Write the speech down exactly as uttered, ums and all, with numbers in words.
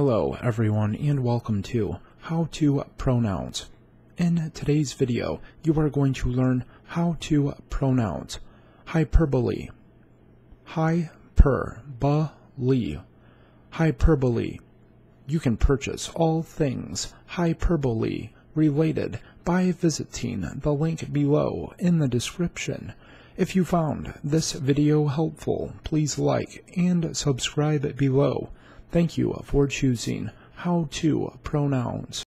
Hello everyone and welcome to How To Pronounce. In today's video, you are going to learn how to pronounce hyperbole, hyperbole, hyperbole. You can purchase all things hyperbole related by visiting the link below in the description. If you found this video helpful, please like and subscribe below. Thank you for choosing How To Pronounce.